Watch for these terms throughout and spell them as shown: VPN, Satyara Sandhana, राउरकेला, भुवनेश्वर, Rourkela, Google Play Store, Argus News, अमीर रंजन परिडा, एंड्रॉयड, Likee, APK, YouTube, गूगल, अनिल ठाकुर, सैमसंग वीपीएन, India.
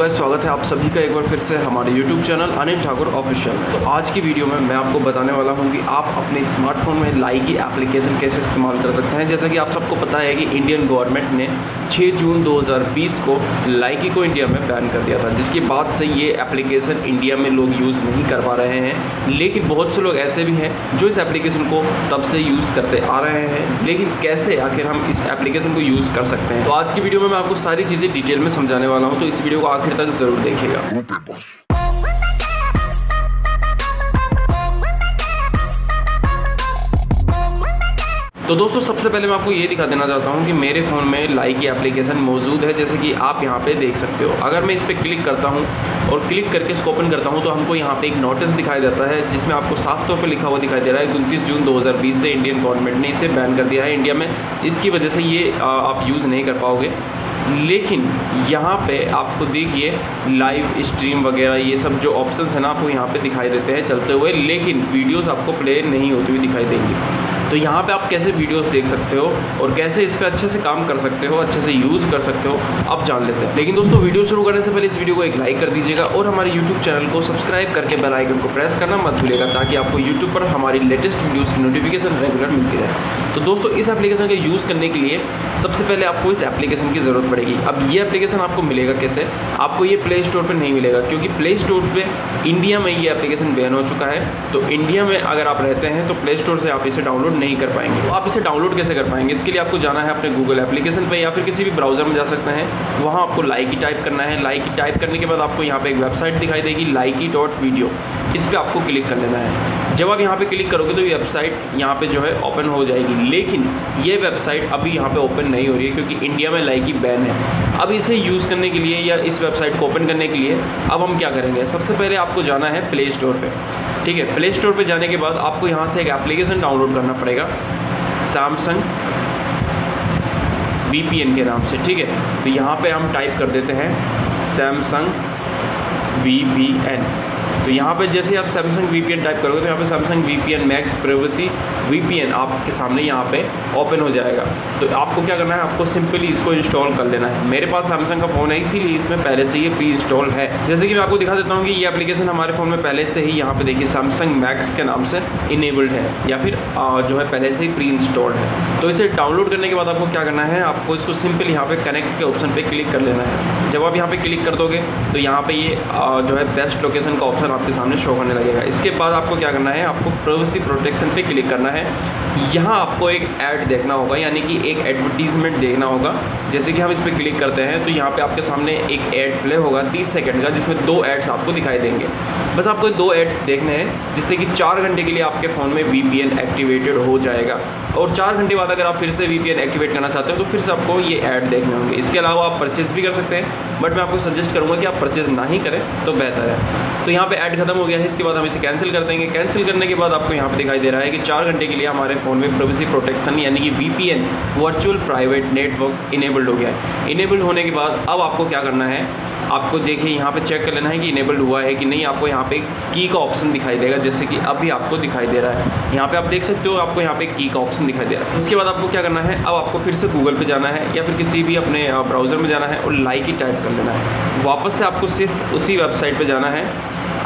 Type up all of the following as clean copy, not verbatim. Guys स्वागत है आप सभी का एक बार फिर से हमारे YouTube channel अनिल ठाकुर official. तो आज की वीडियो में मैं आपको बताने वाला हूं कि आप अपने स्मार्टफोन में लाइकी एप्लीकेशन कैसे इस्तेमाल कर सकते हैं। जैसा कि आप सबको पता है कि इंडियन गवर्नमेंट ने 6 जून 2020 को लाइकी को इंडिया में बैन कर दिया था, जिसके बाद से ये एप्लीकेशन इंडिया में लोग यूज़ नहीं कर पा रहे हैं। लेकिन बहुत से लोग ऐसे भी हैं जो इस एप्लीकेशन को तब से यूज़ करते आ रहे हैं, लेकिन कैसे आखिर हम इस एप्लीकेशन को यूज़ कर सकते हैं। तो आज की वीडियो में मैं आपको सारी चीज़ें डिटेल में समझाने वाला हूँ, तो इस वीडियो को आखिर तक जरूर देखिएगा। तो दोस्तों सबसे पहले मैं आपको ये दिखा देना चाहता हूँ कि मेरे फ़ोन में लाइकी एप्लीकेशन मौजूद है, जैसे कि आप यहाँ पे देख सकते हो। अगर मैं इस पर क्लिक करता हूँ और क्लिक करके इसको ओपन करता हूँ तो हमको यहाँ पे एक नोटिस दिखाई देता है, जिसमें आपको साफ तौर पे लिखा हुआ दिखाई दे रहा है 29 जून 2020 से इंडियन गवर्नमेंट ने इसे बैन कर दिया है इंडिया में, इसकी वजह से ये आप यूज़ नहीं कर पाओगे। लेकिन यहाँ पे आपको देखिए लाइव स्ट्रीम वगैरह ये सब जो ऑप्शंस हैं ना आपको यहाँ पे दिखाई देते हैं चलते हुए, लेकिन वीडियोस आपको प्ले नहीं होती हुई दिखाई देंगी। तो यहाँ पे आप कैसे वीडियोस देख सकते हो और कैसे इस पे अच्छे से काम कर सकते हो, अच्छे से यूज़ कर सकते हो, आप जान लेते हैं। लेकिन दोस्तों वीडियो शुरू करने से पहले इस वीडियो को एक लाइक कर दीजिएगा और हमारे यूट्यूब चैनल को सब्सक्राइब करके बेल आइकन को प्रेस करना मत भूलिएगा, ताकि आपको यूट्यूब पर हमारी लेटेस्ट वीडियोज़ की नोटिफिकेशन रेगुलर मिलती रहे। तो दोस्तों इस एप्लीकेशन का यूज़ करने के लिए सबसे पहले आपको इस एप्लीकेशन की ज़रूरत पड़ेगी। अब ये एप्लीकेशन आपको मिलेगा कैसे? आपको ये प्ले स्टोर पे नहीं मिलेगा, क्योंकि प्ले स्टोर पे इंडिया में ये एप्लीकेशन बैन हो चुका है। तो इंडिया में अगर आप रहते हैं तो प्ले स्टोर से आप इसे डाउनलोड नहीं कर पाएंगे। तो आप इसे डाउनलोड कैसे कर पाएंगे? इसके लिए आपको जाना है अपने गूगल एप्लीकेशन पे या फिर किसी भी ब्राउज़र में जा सकते हैं। वहाँ आपको लाइकी टाइप करना है। लाइकी टाइप करने के बाद आपको यहाँ पर एक वेबसाइट दिखाई देगी likee.video, इस पर आपको क्लिक कर लेना है। जब आप यहाँ पर क्लिक करोगे तो ये वेबसाइट यहाँ पर जो है ओपन हो जाएगी, लेकिन ये वेबसाइट अभी यहाँ पर ओपन नहीं हो रही है क्योंकि इंडिया में लाइकी बैन है। अब इसे यूज़ करने के लिए या इस वेबसाइट को ओपन करने के लिए अब हम क्या करेंगे? सबसे पहले आपको जाना है प्ले स्टोर पे, ठीक है। प्ले स्टोर पे जाने के बाद आपको यहाँ से एक एप्लीकेशन डाउनलोड करना पड़ेगा सैमसंग वीपीएन के नाम से, ठीक है। तो यहाँ पे हम टाइप कर देते हैं सैमसंग वीपीएन। तो यहाँ पे जैसे आप सैमसंग वीपीएन टाइप करोगे तो यहाँ पे सैमसंग वीपीएन max privacy VPN आपके सामने यहाँ पे ओपन हो जाएगा। तो आपको क्या करना है? आपको सिंपली इसको इंस्टॉल कर लेना है। मेरे पास सैमसंग का फ़ोन है, इसीलिए इसमें पहले से ये प्री इंस्टॉल है। जैसे कि मैं आपको दिखा देता हूँ कि ये एप्लीकेशन हमारे फ़ोन में पहले से ही यहाँ पर देखिए सैमसंग मैक्स के नाम से इनेबल्ड है, या फिर जो है पहले से ही प्री इंस्टॉल्ड है। तो इसे डाउनलोड करने के बाद आपको क्या करना है? आपको इसको सिंपली यहाँ पर कनेक्ट के ऑप्शन पर क्लिक कर लेना है। जब आप यहाँ पर क्लिक कर दोगे तो यहाँ पर ये जो है बेस्ट लोकेशन का ऑप्शन आपके सामने शो करने लगेगा। इसके बाद आपको क्या करना है? आपको प्राइवेसी प्रोटेक्शन पे क्लिक करना है। यहाँ आपको एक ऐड देखना होगा, यानी कि एक एडवर्टीजमेंट देखना होगा। जैसे कि हम इस पर क्लिक करते हैं तो यहाँ पे आपके सामने एक ऐड प्ले होगा 30 सेकंड का, जिसमें 2 ऐड्स आपको दिखाई देंगे। बस आपको 2 ऐड्स देखने हैं, जिससे कि 4 घंटे के लिए आपके फ़ोन में VPN एक्टिवेटेड हो जाएगा। और 4 घंटे बाद अगर आप फिर से VPN एक्टिवेट करना चाहते हो तो फिर से आपको ये ऐड देखने होंगे। इसके अलावा आप परचेज़ भी कर सकते हैं, बट मैं आपको सजेस्ट करूँगा कि आप परचेज़ ना ही करें तो बेहतर है। तो यहाँ पे ऐड खत्म हो गया है, इसके बाद हम इसे कैंसिल कर देंगे। कैंसिल करने के बाद आपको यहाँ पे दिखाई दे रहा है कि 4 घंटे के लिए हमारे फ़ोन में प्राइवेसी प्रोटेक्शन यानी कि VPN virtual private network enabled हो गया है। इनेबल्ड होने के बाद अब आपको क्या करना है? आपको देखिए यहाँ पे चेक कर लेना है कि इनेबल्ड हुआ है कि नहीं। आपको यहाँ पे की का ऑप्शन दिखाई देगा, जैसे कि अभी आपको दिखाई दे रहा है। यहाँ पे आप देख सकते हो, आपको यहाँ पे की का ऑप्शन दिखाई दे रहा है। उसके बाद आपको क्या करना है? अब आपको फिर से गूगल पे जाना है या फिर किसी भी अपने ब्राउज़र में जाना है और लाइकी टाइप कर लेना है। वापस से आपको सिर्फ उसी वेबसाइट पर जाना है।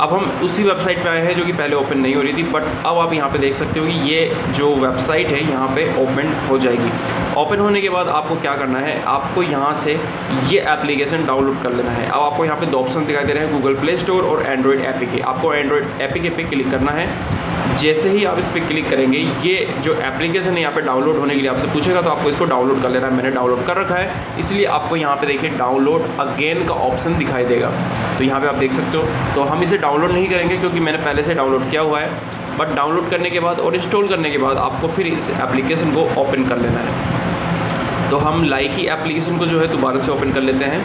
अब हम उसी वेबसाइट पे आए हैं जो कि पहले ओपन नहीं हो रही थी, बट अब आप यहाँ पे देख सकते हो कि ये जो वेबसाइट है यहाँ पे ओपन हो जाएगी। ओपन होने के बाद आपको क्या करना है? आपको यहाँ से ये एप्लीकेशन डाउनलोड कर लेना है। अब आपको यहाँ पे 2 ऑप्शन दिखाई दे रहे हैं, गूगल प्ले स्टोर और एंड्रॉयड एपीके। आपको एंड्रॉयड एपीके पे क्लिक करना है। जैसे ही आप इस पर क्लिक करेंगे ये जो एप्लीकेशन है यहाँ पर डाउनलोड होने के लिए आपसे पूछेगा, तो आपको इसको डाउनलोड कर लेना है। मैंने डाउनलोड कर रखा है, इसलिए आपको यहाँ पर देखिए डाउनलोड अगेन का ऑप्शन दिखाई देगा। तो यहाँ पर आप देख सकते हो। तो हम इसे डाउनलोड नहीं करेंगे क्योंकि मैंने पहले से डाउनलोड किया हुआ है, बट डाउनलोड करने के बाद और इंस्टॉल करने के बाद आपको फिर इस एप्लीकेशन को ओपन कर लेना है। तो हम लाइकी एप्लीकेशन को जो है दोबारा से ओपन कर लेते हैं।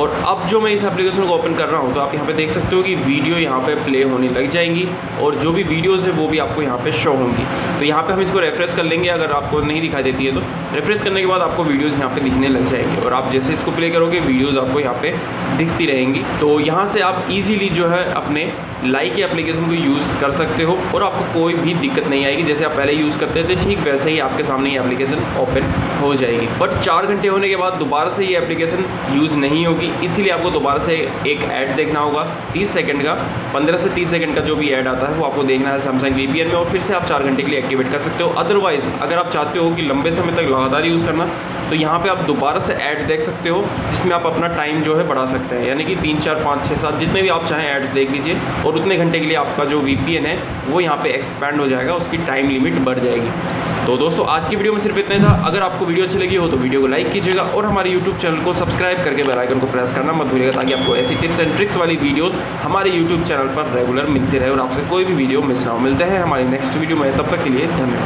और अब जो मैं इस एप्लीकेशन को ओपन कर रहा हूँ तो आप यहाँ पे देख सकते हो कि वीडियो यहाँ पे प्ले होने लग जाएंगी और जो भी वीडियोज़ है वो भी आपको यहाँ पे शो होंगी। तो यहाँ पे हम इसको रेफ्रेश कर लेंगे, अगर आपको नहीं दिखाई देती है तो रेफ्रेश करने के बाद आपको वीडियोज़ यहाँ पे दिखने लग जाएंगी। और आप जैसे इसको प्ले करोगे वीडियोज़ आपको यहाँ पर दिखती रहेंगी। तो यहाँ से आप ईजिली जो है अपने लाइकी एप्लीकेशन को यूज़ कर सकते हो और आपको कोई भी दिक्कत नहीं आएगी। जैसे आप पहले यूज़ करते थे ठीक वैसे ही आपके सामने ये एप्लीकेशन ओपन हो जाएगी। बट 4 घंटे होने के बाद दोबारा से ये एप्लीकेशन यूज़ नहीं होगी। होगी, इसीलिए आपको दोबारा से एक ऐड देखना होगा 30 सेकंड का, 15 से 30 सेकंड का जो भी ऐड आता है वो आपको देखना है सैमसंग वीपीएन में, और फिर से आप 4 घंटे के लिए एक्टिवेट कर सकते हो। अदरवाइज़ अगर आप चाहते हो कि लंबे समय तक लगातार यूज़ करना, तो यहाँ पर आप दोबारा से ऐड देख सकते हो जिसमें आप अपना टाइम जो है बढ़ा सकते हैं, यानी कि 3, 4, 5, 6, 7 जितने भी आप चाहें ऐड्स देख लीजिए, और उतने घंटे के लिए आपका जो VPN है वो यहाँ पे एक्सपैंड हो जाएगा, उसकी टाइम लिमिट बढ़ जाएगी। तो दोस्तों आज की वीडियो में सिर्फ इतना ही था। अगर आपको वीडियो अच्छी लगी हो तो वीडियो को लाइक कीजिएगा और हमारे YouTube चैनल को सब्सक्राइब करके बेल आइकन को प्रेस करना मत भूलिएगा, ताकि आपको ऐसी टिप्स एंड ट्रिक्स वाली वीडियोज़ हमारे YouTube चैनल पर रेगुलर मिलती रहे और आपसे कोई भी वीडियो मिस ना हो। मिलते हैं हमारी नेक्स्ट वीडियो में, तब तक के लिए धन्यवाद।